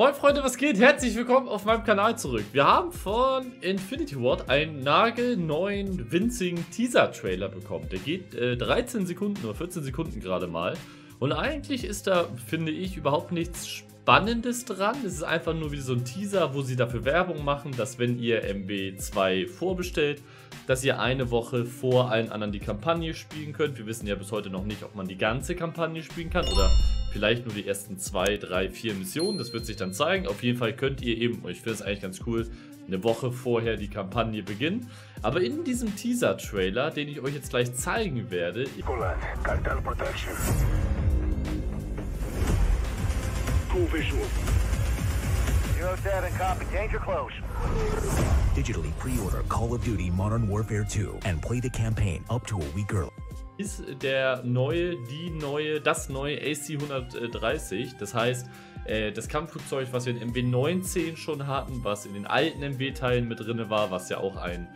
Moin Freunde, was geht? Herzlich willkommen auf meinem Kanal zurück. Wir haben von Infinity Ward einen nagelneuen, winzigen Teaser-Trailer bekommen. Der geht 13 Sekunden oder 14 Sekunden gerade mal. Und eigentlich ist da, finde ich, überhaupt nichts Spannendes dran. Es ist einfach nur wie so ein Teaser, wo sie dafür Werbung machen, dass wenn ihr MW2 vorbestellt, dass ihr eine Woche vor allen anderen die Kampagne spielen könnt. Wir wissen ja bis heute noch nicht, ob man die ganze Kampagne spielen kann oder vielleicht nur die ersten 2, 3, 4 Missionen. Das wird sich dann zeigen. Auf jeden Fall könnt ihr eben, und ich finde es eigentlich ganz cool, eine Woche vorher die Kampagne beginnen. Aber in diesem Teaser-Trailer, den ich euch jetzt gleich zeigen werde, digitally pre-order Call of Duty Modern Warfare 2 and play the campaign up to a week early. Ist das neue AC-130. Das heißt, das Kampfflugzeug, was wir in MW19 schon hatten, was in den alten MW-Teilen mit drin war, was ja auch ein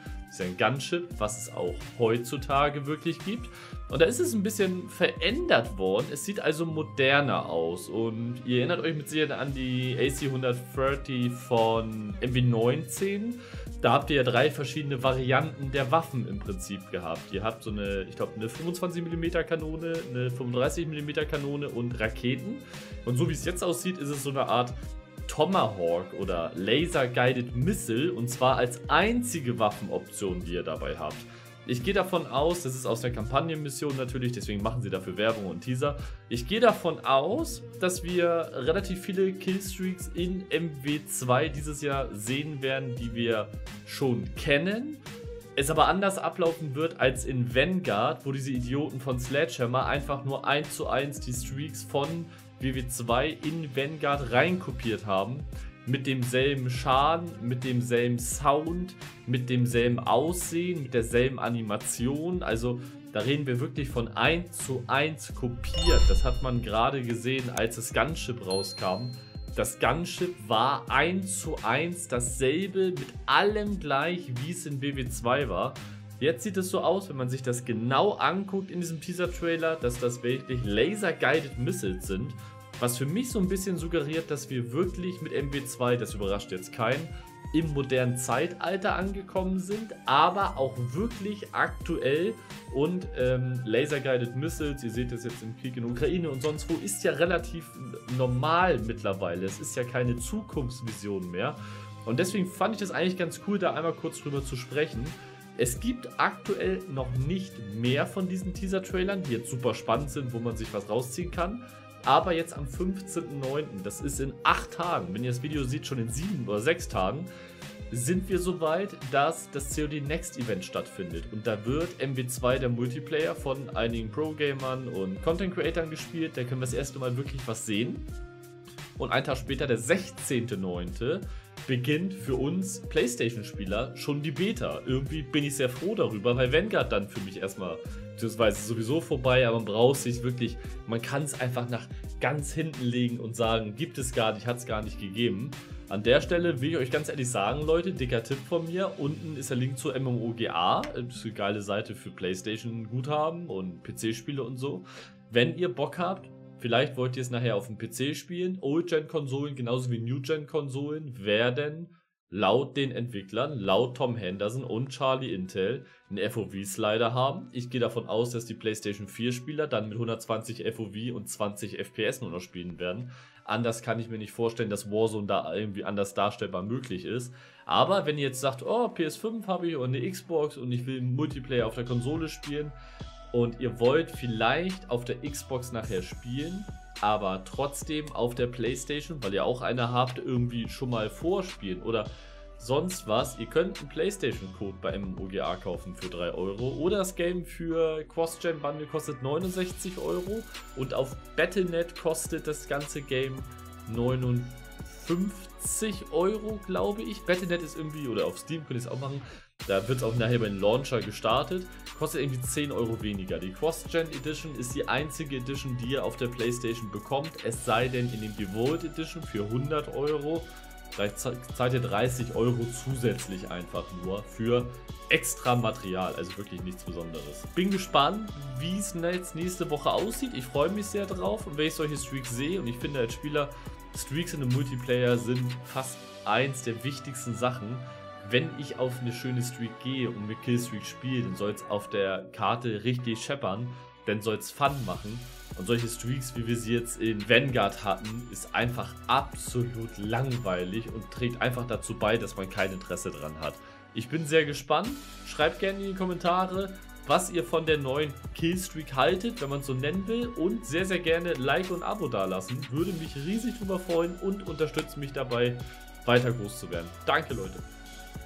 Gunship, was es auch heutzutage wirklich gibt. Und da ist es ein bisschen verändert worden. Es sieht also moderner aus. Und ihr erinnert euch mit Sicherheit an die AC-130 von MW19. Da habt ihr ja 3 verschiedene Varianten der Waffen im Prinzip gehabt. Ihr habt so eine, ich glaube, eine 25mm Kanone, eine 35mm Kanone und Raketen. Und so wie es jetzt aussieht, ist es so eine Art Tomahawk oder Laser Guided Missile, und zwar als einzige Waffenoption, die ihr dabei habt. Ich gehe davon aus, das ist aus der Kampagnenmission natürlich, deswegen machen sie dafür Werbung und Teaser. Ich gehe davon aus, dass wir relativ viele Killstreaks in MW2 dieses Jahr sehen werden, die wir schon kennen. Es aber anders ablaufen wird als in Vanguard, wo diese Idioten von Sledgehammer einfach nur 1:1 die Streaks von WW2 in Vanguard reinkopiert haben, mit demselben Schaden, mit demselben Sound, mit demselben Aussehen, mit derselben Animation. Also da reden wir wirklich von 1:1 kopiert. Das hat man gerade gesehen, als das Gunship rauskam. Das Gunship war 1:1 dasselbe, mit allem gleich, wie es in WW2 war. Jetzt sieht es so aus, wenn man sich das genau anguckt in diesem Teaser-Trailer, dass das wirklich Laser-Guided Missiles sind, was für mich so ein bisschen suggeriert, dass wir wirklich mit MW2, das überrascht jetzt keinen, im modernen Zeitalter angekommen sind, aber auch wirklich aktuell. Und Laser-Guided Missiles, ihr seht das jetzt im Krieg in Ukraine und sonst wo, ist ja relativ normal mittlerweile. Es ist ja keine Zukunftsvision mehr. Und deswegen fand ich das eigentlich ganz cool, da einmal kurz drüber zu sprechen. Es gibt aktuell noch nicht mehr von diesen Teaser-Trailern, die jetzt super spannend sind, wo man sich was rausziehen kann. Aber jetzt am 15.09., das ist in 8 Tagen, wenn ihr das Video seht, schon in 7 oder 6 Tagen, sind wir soweit, dass das COD Next Event stattfindet. Und da wird MW2, der Multiplayer, von einigen Pro-Gamern und Content-Creatern gespielt. Da können wir das erste Mal wirklich was sehen. Und einen Tag später, der 16.09., beginnt für uns Playstation-Spieler schon die Beta. Irgendwie bin ich sehr froh darüber, weil Vanguard dann für mich erstmal, beziehungsweise sowieso vorbei, aber man braucht sich wirklich, man kann es einfach nach ganz hinten legen und sagen, gibt es gar nicht, hat es gar nicht gegeben. An der Stelle will ich euch ganz ehrlich sagen, Leute, dicker Tipp von mir, unten ist der Link zur MMOGA, das ist eine geile Seite für Playstation-Guthaben und PC-Spiele und so. Wenn ihr Bock habt, vielleicht wollt ihr es nachher auf dem PC spielen. Old-Gen-Konsolen genauso wie New-Gen-Konsolen werden laut den Entwicklern, laut Tom Henderson und Charlie Intel, einen FOV-Slider haben. Ich gehe davon aus, dass die PlayStation 4-Spieler dann mit 120 FOV und 20 FPS nur noch spielen werden. Anders kann ich mir nicht vorstellen, dass Warzone da irgendwie anders darstellbar möglich ist. Aber wenn ihr jetzt sagt, oh, PS5 habe ich und eine Xbox und ich will Multiplayer auf der Konsole spielen, und ihr wollt vielleicht auf der Xbox nachher spielen, aber trotzdem auf der Playstation, weil ihr auch eine habt, irgendwie schon mal vorspielen oder sonst was. Ihr könnt einen Playstation-Code bei MMOGA kaufen für 3 €. Oder das Game für Cross-Gen-Bundle kostet 69 € und auf Battlenet kostet das ganze Game 59 €, glaube ich. Battlenet ist irgendwie, oder auf Steam könnt ihr es auch machen, da wird es auch nachher beim Launcher gestartet, kostet irgendwie 10 € weniger. Die Cross-Gen Edition ist die einzige Edition, die ihr auf der Playstation bekommt, es sei denn in dem Devolved Edition für 100 €, vielleicht zahlt ihr 30 € zusätzlich einfach nur für extra Material, also wirklich nichts Besonderes. Bin gespannt, wie es nächste Woche aussieht, ich freue mich sehr drauf, und wenn ich solche Streaks sehe und ich finde als Spieler, Streaks in einem Multiplayer sind fast eins der wichtigsten Sachen. Wenn ich auf eine schöne Streak gehe und mit Killstreak spiele, dann soll es auf der Karte richtig scheppern, dann soll es Fun machen. Und solche Streaks, wie wir sie jetzt in Vanguard hatten, ist einfach absolut langweilig und trägt einfach dazu bei, dass man kein Interesse dran hat. Ich bin sehr gespannt. Schreibt gerne in die Kommentare, was ihr von der neuen Killstreak haltet, wenn man es so nennen will. Und sehr, sehr gerne Like und Abo dalassen. Würde mich riesig drüber freuen und unterstützt mich dabei, weiter groß zu werden. Danke, Leute.